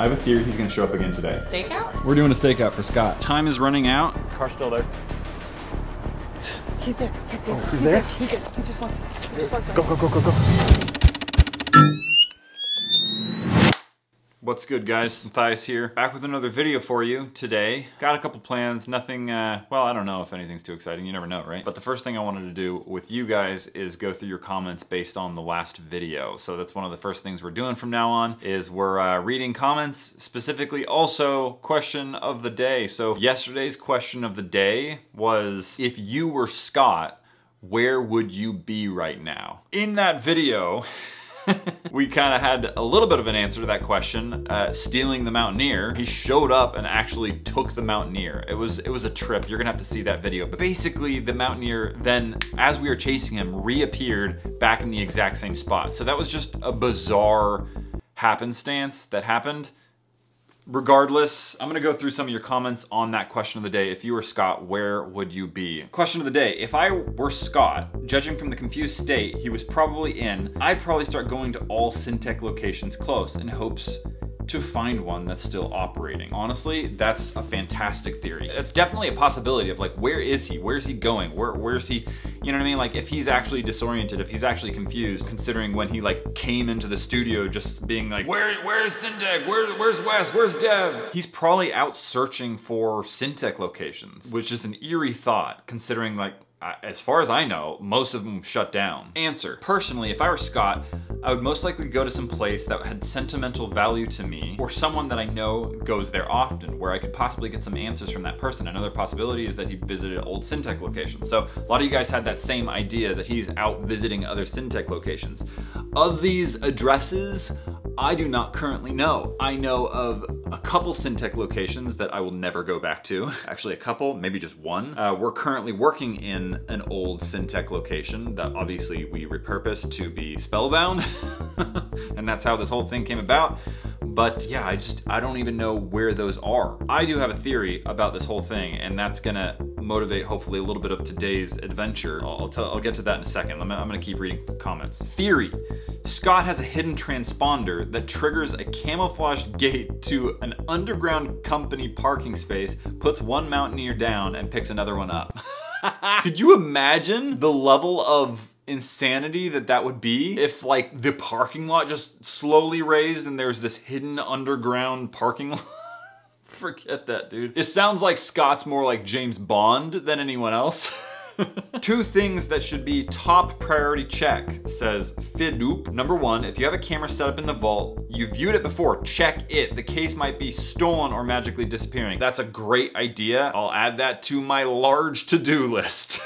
I have a theory he's gonna show up again today. Stakeout? We're doing a stakeout for Scott. Time is running out. Car's still there. He's there. He's there. Oh, he's there? He's there. He just walked in. Go, go, go, go, go. What's good, guys? Matthias here. Back with another video for you today. Got a couple plans. Nothing, well, I don't know if anything's too exciting. You never know, right? But the first thing I wanted to do with you guys is go through your comments based on the last video. So that's one of the first things we're doing from now on is we're reading comments, specifically also question of the day. So yesterday's question of the day was, if you were Scott, where would you be right now? In that video, we kind of had a little bit of an answer to that question, stealing the Mountaineer. He showed up and actually took the Mountaineer. It was a trip. You're gonna have to see that video. But basically the Mountaineer then, as we were chasing him, reappeared back in the exact same spot. So that was just a bizarre happenstance that happened. Regardless, I'm gonna go through some of your comments on that question of the day. If you were Scott, where would you be? Question of the day, if I were Scott, judging from the confused state he was probably in, I'd probably start going to all SynTech locations close in hopes to find one that's still operating. Honestly, that's a fantastic theory. It's definitely a possibility of like, where is he? Where's he going? Where's he, you know what I mean? Like if he's actually disoriented, if he's actually confused, considering when he like came into the studio just being like, where's SynTech? Where's Wes? Where's Dev? He's probably out searching for SynTech locations, which is an eerie thought considering like, as far as I know, most of them shut down. Answer, personally, if I were Scott, I would most likely go to some place that had sentimental value to me or someone that I know goes there often where I could possibly get some answers from that person. Another possibility is that he visited old SynTech locations. So a lot of you guys had that same idea that he's out visiting other SynTech locations. Of these addresses, I do not currently know. I know of a couple SynTech locations that I will never go back to. Actually a couple, maybe just one. We're currently working in an old SynTech location that obviously we repurposed to be Spellbound. And that's how this whole thing came about. But yeah, I don't even know where those are. I do have a theory about this whole thing, and that's gonna motivate hopefully a little bit of today's adventure. I'll get to that in a second. I'm gonna keep reading comments. Theory, Scott has a hidden transponder that triggers a camouflaged gate to an underground company parking space, puts one Mountaineer down and picks another one up. Could you imagine the level of insanity that would be if like the parking lot just slowly raised and there's this hidden underground parking lot? Forget that, dude. It sounds like Scott's more like James Bond than anyone else. Two things that should be top priority check, says Fidoop. Number one, if you have a camera set up in the vault, you viewed it before, check it. The case might be stolen or magically disappearing. That's a great idea. I'll add that to my large to-do list.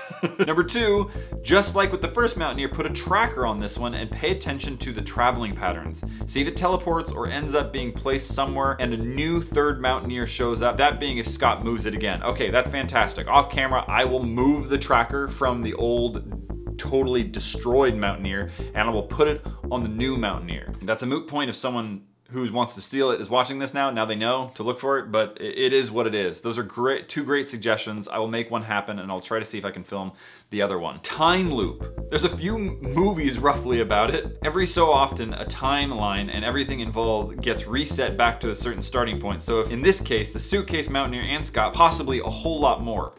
Number two, just like with the first Mountaineer, put a tracker on this one and pay attention to the traveling patterns. See if it teleports or ends up being placed somewhere and a new third Mountaineer shows up, that being if Scott moves it again. Okay, that's fantastic. Off camera, I will move the tracker from the old, totally destroyed Mountaineer, and I will put it on the new Mountaineer. That's a moot point if someone who wants to steal it is watching this now. Now they know to look for it, but it is what it is. Those are two great suggestions. I will make one happen, and I'll try to see if I can film the other one. Time loop. There's a few movies roughly about it. Every so often, a timeline and everything involved gets reset back to a certain starting point. So if, in this case, the suitcase Mountaineer and Scott, possibly a whole lot more.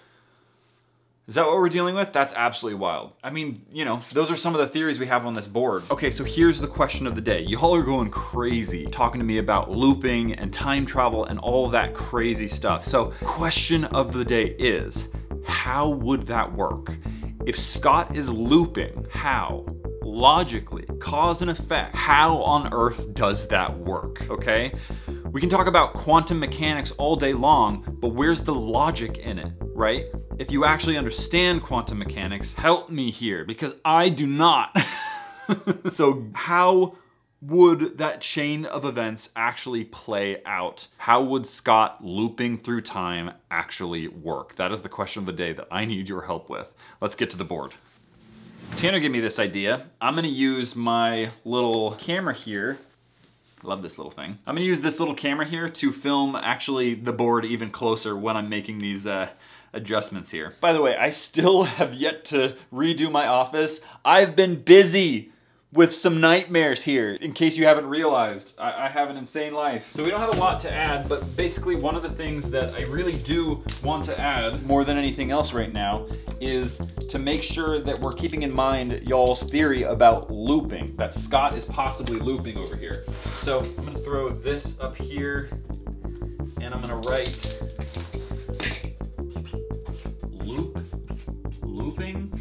Is that what we're dealing with? That's absolutely wild. I mean, you know, those are some of the theories we have on this board. Okay, so here's the question of the day. Y'all are going crazy talking to me about looping and time travel and all that crazy stuff. So question of the day is, how would that work? If Scott is looping, how? Logically, cause and effect, how on earth does that work, okay? We can talk about quantum mechanics all day long, but where's the logic in it, right? If you actually understand quantum mechanics, help me here, because I do not. So how would that chain of events actually play out? How would Scott looping through time actually work? That is the question of the day that I need your help with. Let's get to the board. Tanner gave me this idea. I'm gonna use my little camera here. Love this little thing. I'm gonna use this little camera here to film actually the board even closer when I'm making these adjustments here. By the way, I still have yet to redo my office. I've been busy. with some nightmares here, in case you haven't realized. I have an insane life. So we don't have a lot to add, but basically one of the things that I really do want to add more than anything else right now is to make sure that we're keeping in mind y'all's theory about looping, that Scott is possibly looping over here. So I'm gonna throw this up here and I'm gonna write looping.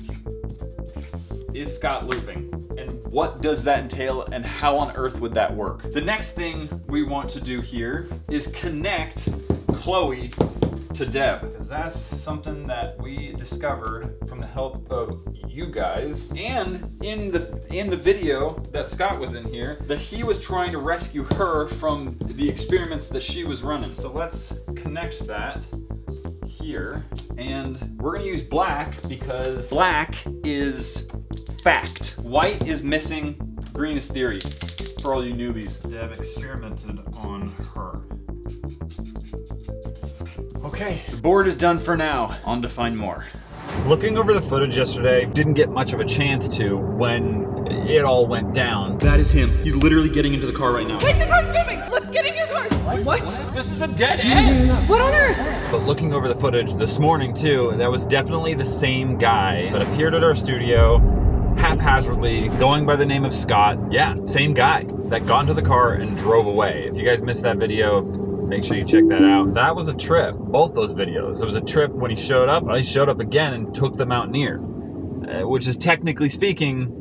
Is Scott looping? And what does that entail and how on earth would that work? The next thing we want to do here is connect Chloe to Deb, because that's something that we discovered from the help of you guys and in the video that Scott was in here, that he was trying to rescue her from the experiments that she was running. So let's connect that here, and we're gonna use black because black is fact. White is missing, green is theory. For all you newbies. Deb experimented on her. Okay, the board is done for now. On to find more. Looking over the footage yesterday, didn't get much of a chance to when it all went down. That is him. He's literally getting into the car right now. Wait, the car's moving! Let's get in your car! What? This is a dead end! What on earth? But looking over the footage this morning too, that was definitely the same guy that appeared at our studio haphazardly, going by the name of Scott. Yeah, same guy that got into the car and drove away. If you guys missed that video, make sure you check that out. That was a trip, both those videos. It was a trip when he showed up, he showed up again and took the Mountaineer, which is technically speaking,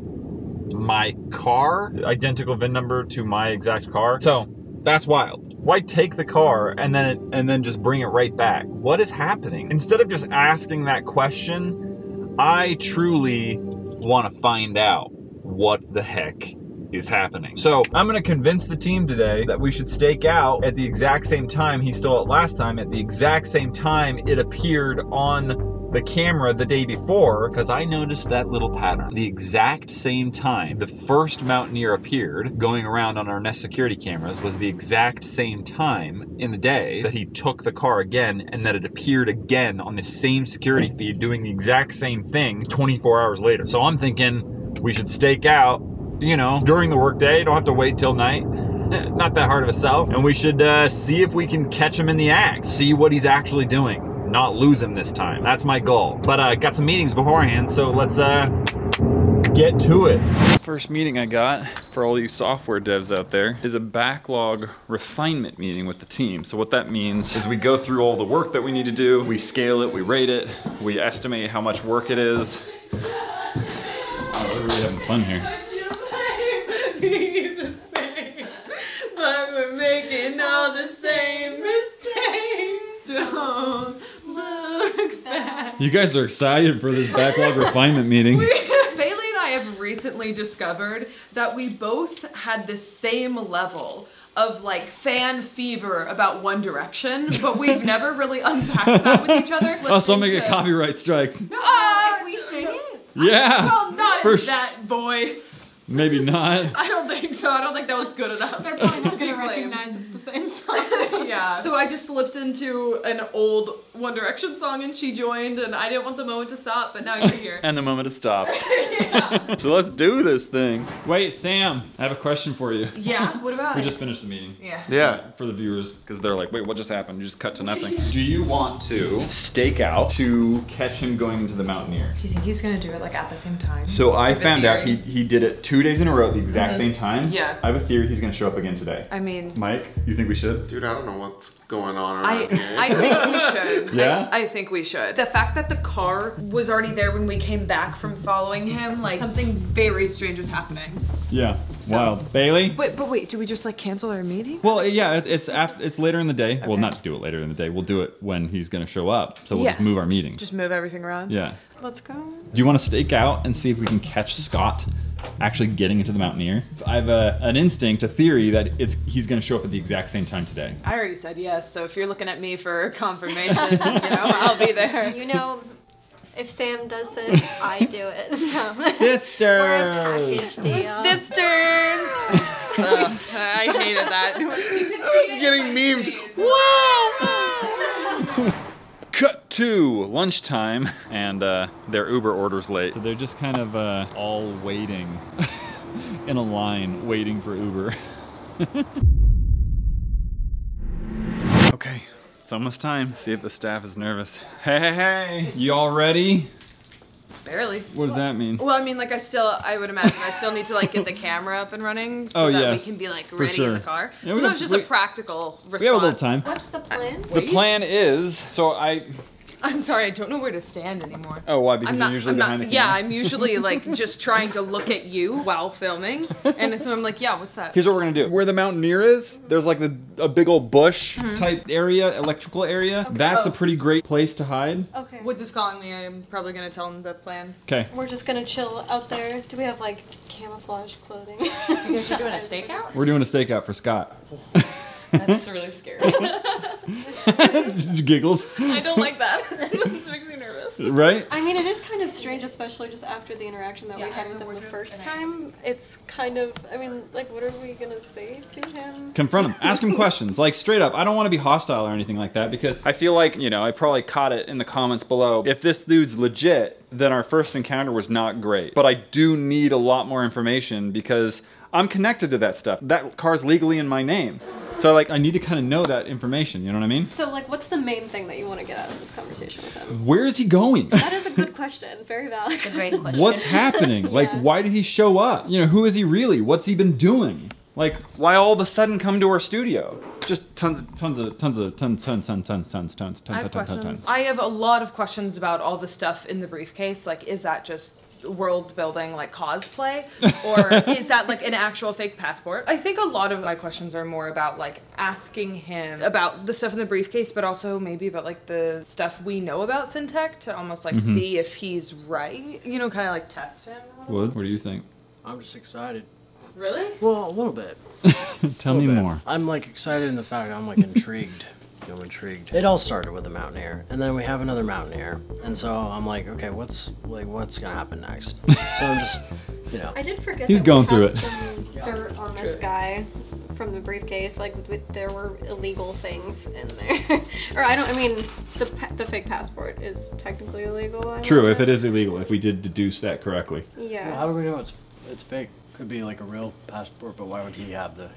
my car, identical VIN number to my exact car. So that's wild. Why take the car and then just bring it right back? What is happening? Instead of just asking that question, I truly want to find out what the heck is happening. So I'm gonna convince the team today that we should stake out at the exact same time he stole it last time, at the exact same time it appeared on the camera the day before, because I noticed that little pattern. The exact same time the first Mountaineer appeared, going around on our Nest security cameras, was the exact same time in the day that he took the car again and that it appeared again on the same security feed doing the exact same thing 24 hours later. So I'm thinking we should stake out, you know, during the workday, don't have to wait till night. Not that hard of a sell. And we should see if we can catch him in the act, see what he's actually doing. Not lose him this time. That's my goal. But I got some meetings beforehand, so let's get to it. First meeting I got, for all you software devs out there, is a backlog refinement meeting with the team. So what that means is we go through all the work that we need to do, we scale it, we rate it, we estimate how much work it is. Oh, we're really having fun here. Be the same, but we're making all the same mistakes. Don't look back. You guys are excited for this backlog refinement meeting. Bailey and I have recently discovered that we both had the same level of like fan fever about One Direction, but we've never really unpacked that with each other. Let's also make a copyright strike. No, if we sing it. Yeah. Well, not in that voice. Maybe not. I don't think so. I don't think that was good enough. They're probably not going to recognize it's the same song. Yeah. So I just slipped into an old One Direction song and she joined, and I didn't want the moment to stop, but now you're here. And the moment has stopped. Yeah. So let's do this thing. Wait, Sam, I have a question for you. Yeah, what about it? We just finished the meeting. Yeah. Yeah. For the viewers, because they're like, wait, what just happened? You just cut to nothing. Do you want to stake out to catch him going into the Mountaineer? Do you think he's going to do it like at the same time? So I found out he did it 2 days in a row at the exact same time. Yeah. I have a theory he's gonna show up again today. I mean, Mike, you think we should? Dude, I don't know what's going on around here. I think we should. Yeah? I think we should. The fact that the car was already there when we came back from following him, like something very strange is happening. Yeah, so, wild. Bailey? Wait, but wait, do we just like cancel our meeting? Well, yeah, it's later in the day. Okay. Well, not to do it later in the day. We'll do it when he's gonna show up. So we'll just move our meeting. Just move everything around? Yeah. Let's go. Do you wanna stake out and see if we can catch Scott actually getting into the Mountaineer? I have an instinct, a theory that he's gonna show up at the exact same time today. I already said yes, so if you're looking at me for confirmation, you know, I'll be there. You know, if Sam does it, I do it, so. Sisters! We're a package deal. Sisters! Oh, I hated that. It's getting memed. Whoa! Cut to lunchtime, and their Uber order's late. So they're just kind of all waiting in a line waiting for Uber. Okay, it's almost time. See if the staff is nervous. Hey, hey, hey, you all ready? Barely. What does that mean? Well, I mean, like, I would imagine I still need to, like, get the camera up and running so that we can be, like, ready in the car. Yeah, so that was just a practical response. We have a little time. What's the plan? The plan is, so I'm sorry, I don't know where to stand anymore. Oh, why? Because you're usually behind the camera? Yeah, I'm usually, like, just trying to look at you while filming. And so I'm like, yeah, what's that? Here's what we're going to do. Where the Mountaineer is, there's, like, a big old bush type area, electrical area. Okay. That's a pretty great place to hide. Okay. Woods is calling me. I'm probably going to tell him the plan. Okay. We're just going to chill out there. Do we have, like, camouflage clothing? You guys are doing a stakeout? We're doing a stakeout for Scott. That's really scary. Giggles. I don't like that. It makes me nervous. Right? I mean, it is kind of strange, especially just after the interaction that we had with him the first time. It's kind of, I mean, like, what are we going to say to him? Confront him. Ask him questions. Like, straight up. I don't want to be hostile or anything like that because I feel like, you know, I probably caught it in the comments below. If this dude's legit, then our first encounter was not great. But I do need a lot more information because I'm connected to that stuff. That car's legally in my name. So, like, I need to kind of know that information, you know what I mean? So, like, what's the main thing that you want to get out of this conversation with him? Where is he going? That is a good question. Very valid. That's a great question. What's happening? Yeah. Like, why did he show up? You know, who is he really? What's he been doing? Like, why all of a sudden come to our studio? Just tons of tons. I have a lot of questions about all the stuff in the briefcase. Like, is that just world building, like cosplay, or is that like an actual fake passport? I think a lot of my questions are more about like asking him about the stuff in the briefcase, but also maybe about like the stuff we know about SynTech to almost like see if he's right, you know, kind of like test him. What do you think? I'm just excited. Really? Well, a little bit. Tell me more. I'm like excited in the fact I'm like intrigued. I'm intrigued. It all started with a Mountaineer, and then we have another Mountaineer, and so I'm like, okay, what's gonna happen next? So I'm just, you know. I did forget he's going through it. Some dirt on this guy from the briefcase, like there were illegal things in there, or I mean, the fake passport is technically illegal. True, if it is illegal, if we did deduce that correctly. Yeah. Well, how do we know it's fake? Could be like a real passport, but why would he have the,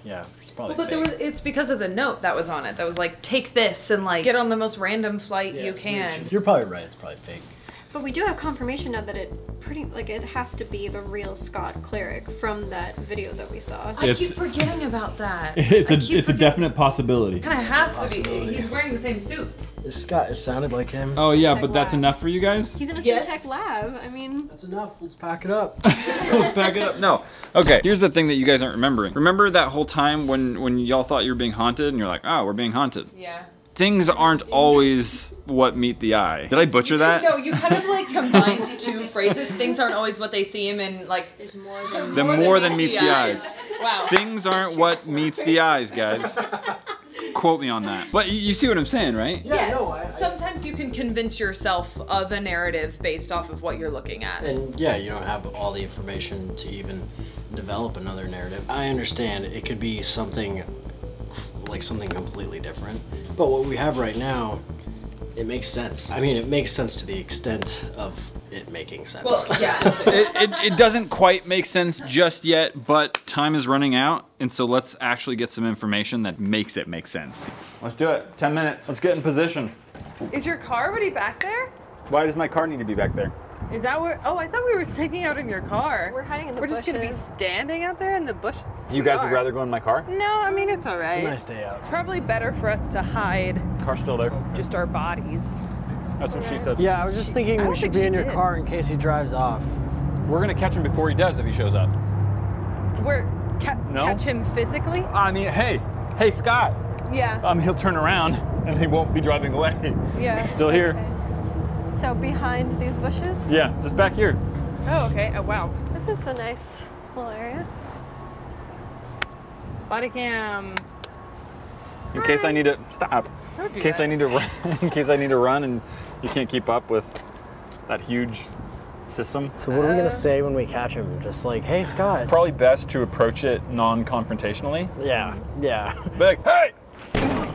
it's probably fake. But it's because of the note that was on it that was like, take this and like, get on the most random flight you can. You're probably right, it's probably fake. But we do have confirmation now that it has to be the real Scott Cleric from that video that we saw. I keep forgetting about that. It's a definite possibility. Kind of has to be, he's wearing the same suit. This guy, it sounded like him. Oh yeah, but that's enough for you guys? He's in a SynTech lab, I mean. That's enough, let's pack it up. Let's pack it up. No, okay, here's the thing that you guys aren't remembering. Remember that whole time when y'all thought you were being haunted and you're like, oh, we're being haunted. Yeah. Things aren't always what meet the eye. Did I butcher that? No, you kind of like combined two phrases. Things aren't always what they seem, and like there's more than meets the eyes. Wow. Things aren't what meets the eyes, guys. Quote me on that. But you see what I'm saying, right? Yeah, yes. No, sometimes you can convince yourself of a narrative based off of what you're looking at. And yeah, you don't have all the information to even develop another narrative. I understand it could be something like something completely different. But what we have right now, it makes sense. I mean, it makes sense to the extent of it making sense. Well, yeah. It doesn't quite make sense just yet, but time is running out, and so let's actually get some information that makes it make sense. Let's do it. 10 minutes. Let's get in position. Is your car already back there? Why does my car need to be back there? Is that where? Oh, I thought we were sneaking out in your car. We're hiding in the bushes. We're just going to be standing out there in the bushes. You guys would rather go in my car? No, I mean, it's all right. It's a nice day out. It's probably better for us to hide. Car's still there. Just our bodies. That's what she said. Yeah, I was just thinking we should be in your car in case he drives off. We're going to catch him before he does if he shows up. We're catch him physically? I mean, hey, Scott. Yeah. He'll turn around and he won't be driving away. Yeah. Still here. Okay. So behind these bushes? Yeah, just back here. Oh, okay. Oh, wow. This is a nice little area. Body cam. In case I need to stop. Don't do in case that. I need to run. In case I need to run, and you can't keep up with that huge system. So what are we gonna say when we catch him? Just like, hey, Scott. It's probably best to approach it non-confrontationally. Yeah. Yeah. Be like, hey.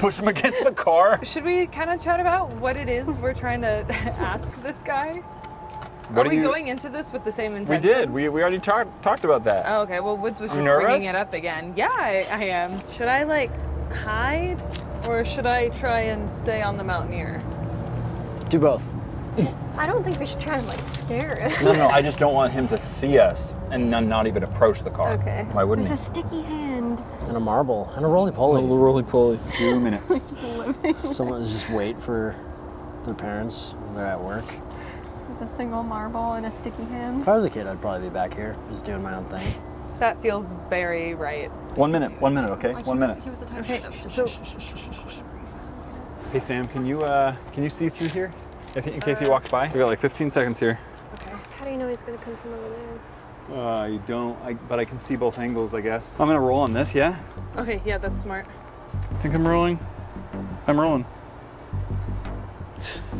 Push him against the car. Should we kind of chat about what it is we're trying to ask this guy? What are we going into this with the same intention? We did. We already talked about that. Oh, okay. Well, Woods was just bringing it up again. Yeah, I am. Should I, like, hide? Or should I try and stay on the Mountaineer? Do both. I don't think we should try and, like, scare it. No, I just don't want him to see us and not even approach the car. Okay. Why wouldn't he? There's a sticky hand. And a marble. And a roly-poly. And a roly-poly. 2 minutes. Like, just living. Someone just wait for their parents when they're at work. With a single marble and a sticky hand. If I was a kid, I'd probably be back here just doing my own thing. That feels very right. 1 minute. 1 minute, okay? Like 1 minute. He was a okay. So. Hey, Sam, can you see through here? In case he walks by? We got like 15 seconds here. Okay. How do you know he's going to come from over there? You don't, but I can see both angles, I guess. I'm going to roll on this, yeah? Okay, yeah, that's smart. I think I'm rolling. I'm rolling.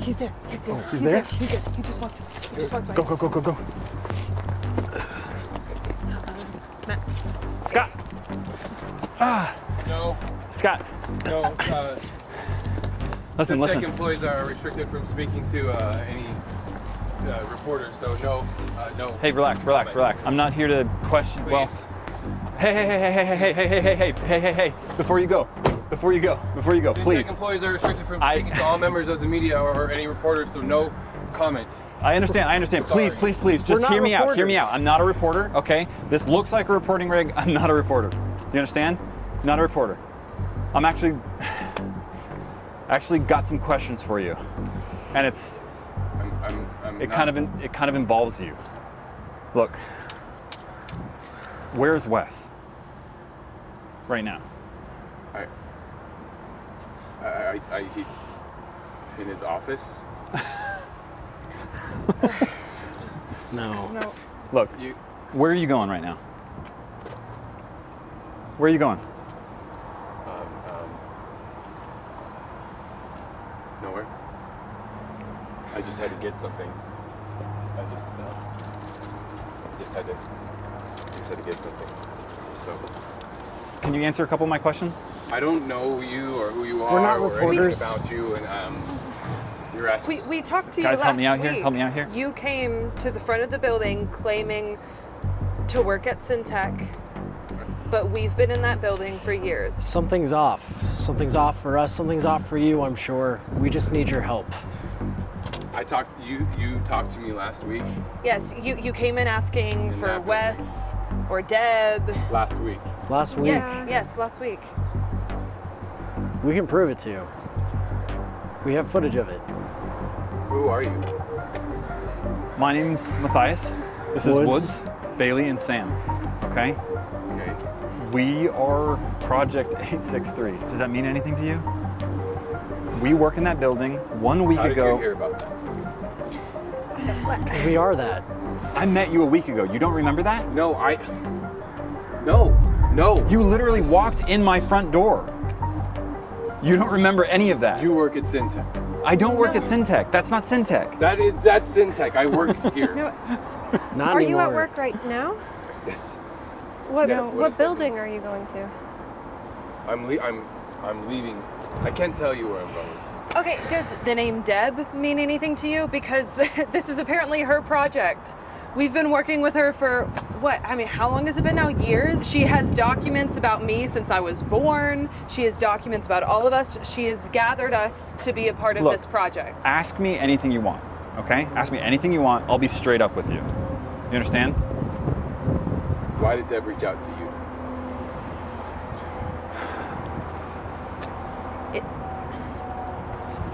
He's there. He's there. Oh, he's there? He's there. He just walked by. Go. Matt. Scott. Ah. No. Scott. No, listen. SynTech employees are restricted from speaking to any reporters, so no. Hey, relax. I'm not here to question. Please. Well, hey. Before you go, please. SynTech employees are restricted from speaking to all members of the media or any reporters, so no comment. I understand. Sorry. Please. Just hear me out. I'm not a reporter, okay? This looks like a reporting rig. I'm not a reporter. Do you understand? Not a reporter. I'm actually got some questions for you, and it's it kind of involves you. Look, where is Wes right now? He's in his office. No. Look, where are you going right now? Where are you going? Nowhere. I just had to get something. I just had to get something. So, can you answer a couple of my questions? I don't know you or who you are. We're not reporters. Or anything about you, and you're asking. We talked to you last week. Guys, help me out here. You came to the front of the building claiming to work at SynTech. But we've been in that building for years. Something's off. Something's off for us. Something's off for you, I'm sure. We just need your help. You talked to me last week. Yes, you came in asking for Wes or Deb. Last week. Yes, last week. We can prove it to you. We have footage of it. Who are you? My name's Matthias. This is Woods, Bailey, and Sam. Okay? We are Project 863. Does that mean anything to you? We work in that building 1 week ago. How did you hear about that? 'Cause we are that. I met you a week ago. You don't remember that? No. You literally walked in my front door. You don't remember any of that. You work at SynTech. I don't work at SynTech. That's not SynTech. That's SynTech. I work here. No. Not anymore. Are you at work right now? Yes. What building are you going to? I'm leaving. I can't tell you where I'm going. Okay, does the name Deb mean anything to you? Because this is apparently her project. We've been working with her for how long has it been now? Years? She has documents about me since I was born. She has documents about all of us. She has gathered us to be a part of this project. Ask me anything you want, okay? Ask me anything you want. I'll be straight up with you. You understand? Why did Deb reach out to you?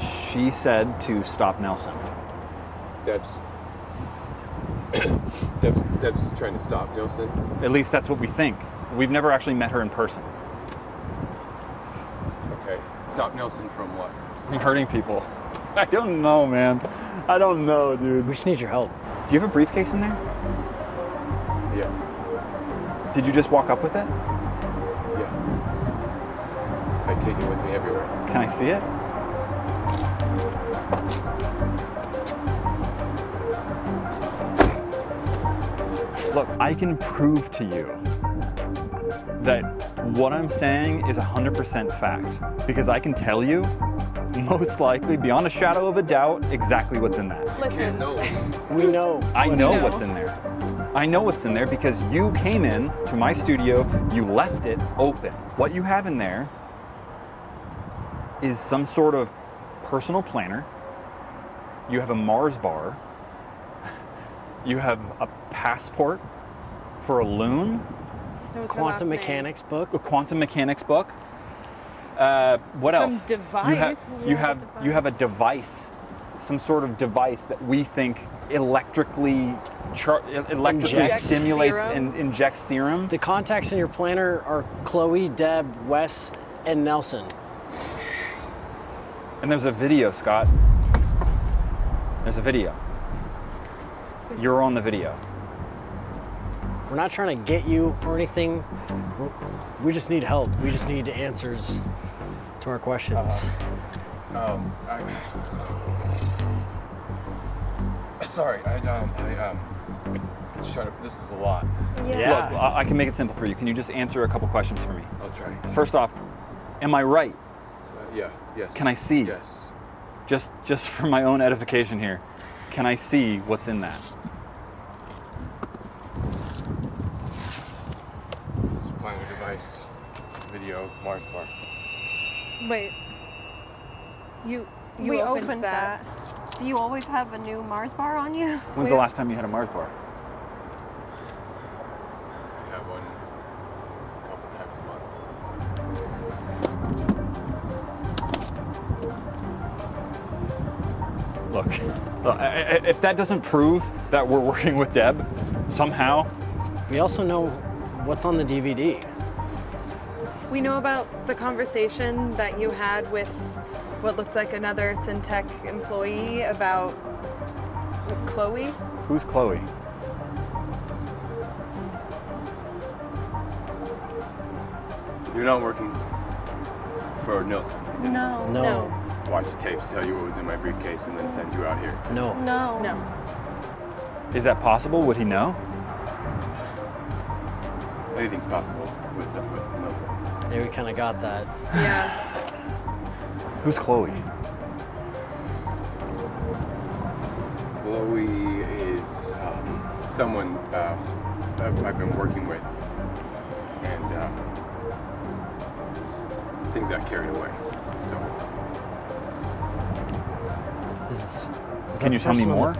She said to stop Nelson. Deb's trying to stop Nelson. At least that's what we think. We've never actually met her in person. Okay. Stop Nelson from what? From hurting people. I don't know, man. I don't know, dude. We just need your help. Do you have a briefcase in there? Yeah. Did you just walk up with it? Yeah. I take it with me everywhere. Can I see it? Look, I can prove to you that what I'm saying is 100% fact, because I can tell you most likely, beyond a shadow of a doubt, exactly what's in that. Listen, we know. I know what's in there. I know what's in there because you came in to my studio, you left it open. What you have in there is some sort of personal planner. You have a Mars bar. You have a passport for a loon. That was quantum mechanics book. A quantum mechanics book. What else? Some device. You have a device, some sort of device that we think electrically stimulates and injects serum. The contacts in your planner are Chloe, Deb, Wes, and Nelson. And there's a video, Scott. There's a video. You're on the video. We're not trying to get you or anything. We just need help. We just need answers to our questions. Sorry, this is a lot. Yeah. Look, I can make it simple for you. Can you just answer a couple questions for me? I'll try. First off, am I right? Yeah, yes. Can I see? Yes. Just for my own edification here, can I see what's in that? Planner, device, video, Mars bar. Wait. We opened that. Do you always have a new Mars bar on you? When's the last time you had a Mars bar? I had one a couple times a month. Look, if that doesn't prove that we're working with Deb, somehow. We also know what's on the DVD. We know about the conversation that you had with what looked like another SynTech employee about Chloe. Who's Chloe? You're not working for Nelson. No. No. Watch the tapes, tell you what was in my briefcase, and then send you out here. No. No. No. Is that possible? Would he know? Anything's possible with Nelson. Yeah, we kind of got that. Yeah. Who's Chloe? Chloe is someone I've been working with, and things got carried away. So, can you tell me more?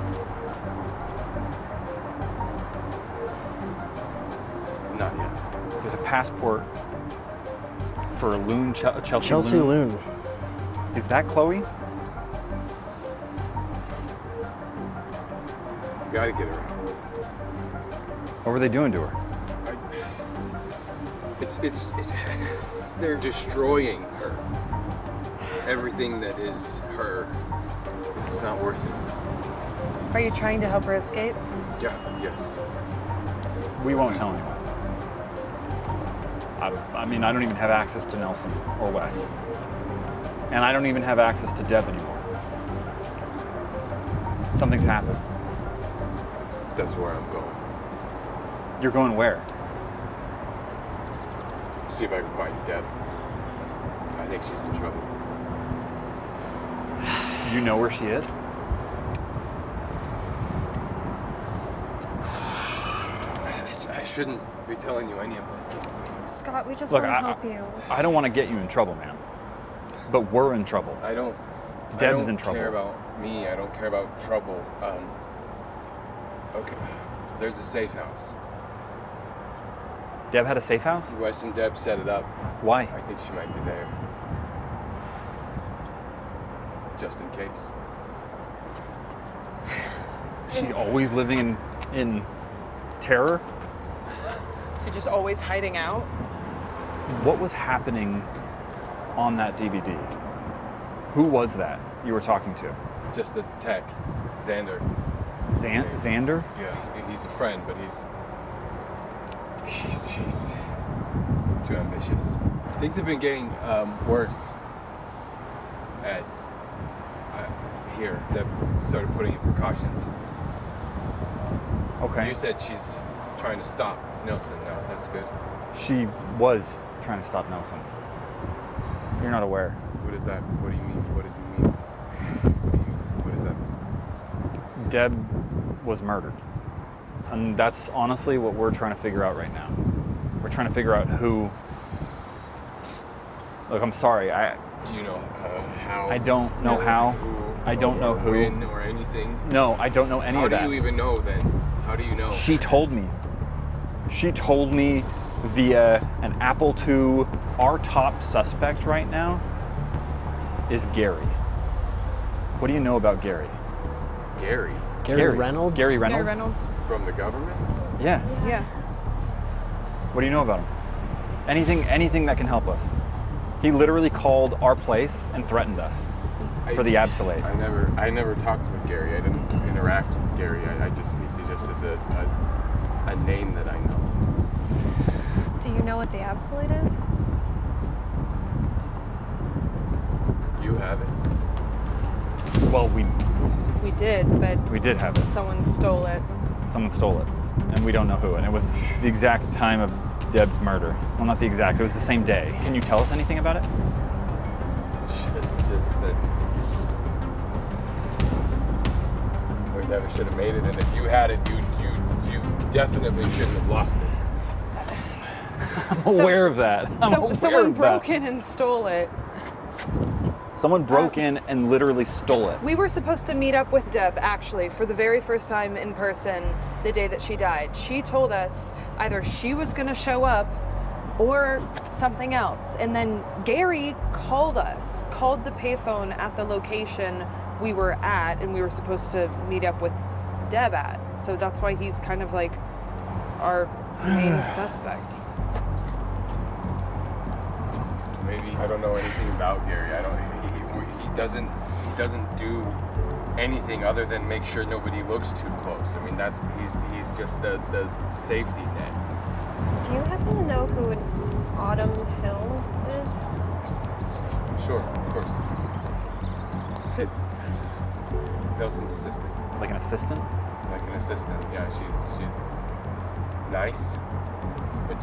Not yet. There's a passport for a loon, Chelsea Loon. Is that Chloe? You gotta get her. What were they doing to her? They're destroying her. Everything that is her, it's not worth it. Are you trying to help her escape? Yeah, yes. We won't tell anyone. I mean, I don't even have access to Nelson or Wes. And I don't even have access to Deb anymore. Something's happened. That's where I'm going. You're going where? See if I can find Deb. I think she's in trouble. You know where she is? I shouldn't be telling you any of this. Scott, we just want to help you. I don't want to get you in trouble, man. But we're in trouble. Deb's in trouble. I don't care about me. I don't care about trouble. Okay. There's a safe house. Deb had a safe house? Wes and Deb set it up. Why? I think she might be there. Just in case. She's always living in terror? She's just always hiding out? What was happening on that DVD? Who was that you were talking to? Just the tech, Xander. Xander? Yeah, he's a friend, but he's too ambitious. Things have been getting worse at here. That started putting in precautions. Okay. You said she's trying to stop Nelson. No, that's good. She was trying to stop Nelson. You're not aware. What is that? What do you mean? What did you mean? What is that? Deb was murdered. And that's honestly what we're trying to figure out right now. We're trying to figure out who... Look, I'm sorry. Do you know how? I don't know how. I don't know who. When or anything? No, I don't know any of that. How do you even know then? How do you know? She told me. She told me via an Apple II. Our top suspect right now is Gary. What do you know about Gary? Gary? Gary Reynolds? Gary Reynolds? Gary Reynolds. From the government? Yeah. Yeah. What do you know about him? Anything that can help us. He literally called our place and threatened us for the Absolate. I never talked with Gary. I didn't interact with Gary. It just is a name that I know. Do you know what the Absolate is? You have it. Well, we did, but we did have it. Someone stole it. Someone stole it, and we don't know who. And it was the exact time of Deb's murder. Well, not the exact. It was the same day. Can you tell us anything about it? Just that we never should have made it, and if you had it, you definitely shouldn't have lost it. I'm aware of that. Someone broke in and stole it. Someone broke in and literally stole it. We were supposed to meet up with Deb, actually, for the very first time in person the day that she died. She told us either she was going to show up or something else. And then Gary called us, called the payphone at the location we were at, and we were supposed to meet up with Deb at. So that's why he's kind of like our main suspect. Maybe. I don't know anything about Gary. I don't. He doesn't do anything other than make sure nobody looks too close. I mean, that's he's just the safety net. Do you happen to know who an Autumn Hill is? Sure, of course. She's Nelson's assistant. Like an assistant? Like an assistant. Yeah, she's nice, but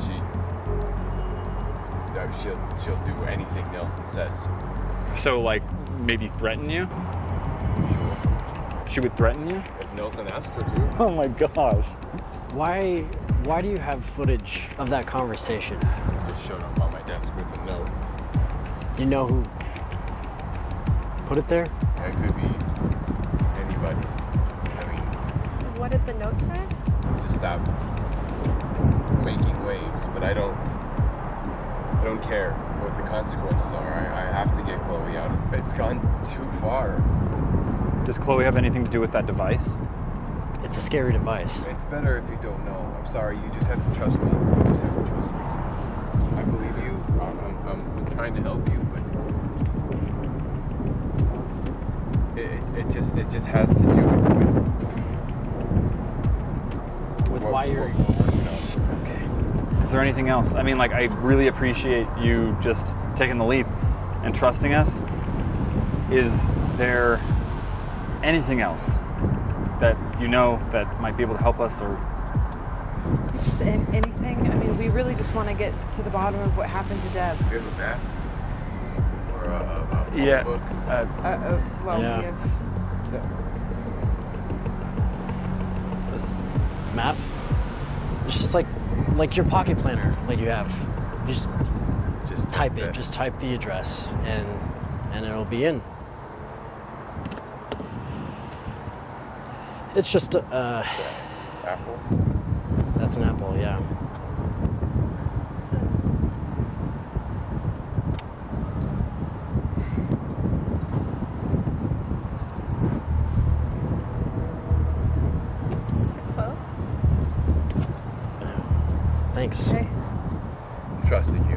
she'll do anything Nelson says. So, like, maybe threaten you? Sure. She would threaten you? If Nelson asked her to. Oh my gosh. Why do you have footage of that conversation? It just showed up on my desk with a note. You know who put it there? That could be anybody. I mean... What did the note say? Just stop making waves, but I don't care what the consequences are. I have to get Chloe out of it. It's gone too far. Does Chloe have anything to do with that device? It's a scary device. It's better if you don't know. I'm sorry. You just have to trust me. You just have to trust me. I believe you. I'm trying to help you, but it just has to do with why you're working on. Okay. Is there anything else? I mean, like, I really appreciate you just taking the leap and trusting us. Is there anything else that you know that might be able to help us, or just anything? I mean, we really just want to get to the bottom of what happened to Deb. Do you have a map or a book? We have this map. It's just like your pocket planner, like you have. You just type it. Just type the address, and it'll be in. It's just apple. That's an apple, yeah. Is it close? Thanks. Okay. I'm trusting you.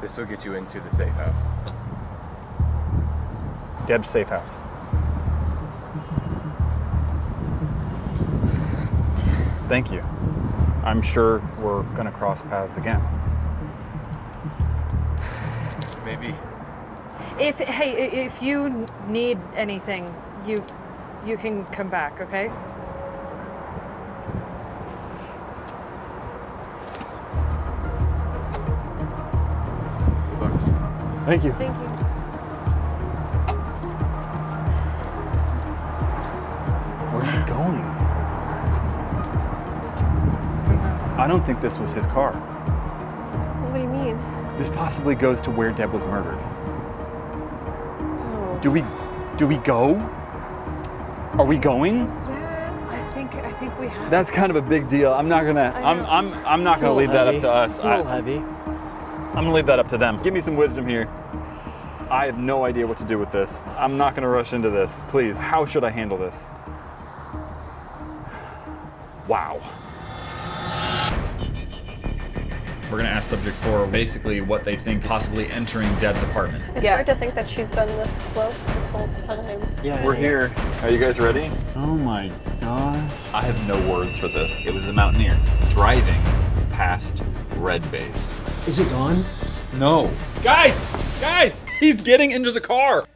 This will get you into the safe house. Deb's safe house. Thank you. I'm sure we're gonna cross paths again. Maybe. If you need anything, you can come back, okay? Good luck. Thank you. Thank you. Where's he going? I don't think this was his car. What do you mean? This possibly goes to where Deb was murdered. Oh. Do we go? Are we going? Yeah, I think we have. That's kind of a big deal. I'm not gonna leave that up to us. It's a little heavy. I'm gonna leave that up to them. Give me some wisdom here. I have no idea what to do with this. I'm not gonna rush into this. Please, how should I handle this? Wow. We're gonna ask subject 4 basically what they think possibly entering Deb's apartment. It's hard to think that she's been this close this whole time. Yeah, we're here. Are you guys ready? Oh my gosh. I have no words for this. It was the Mountaineer driving past Red Base. Is it gone? No. Guys! Guys! He's getting into the car!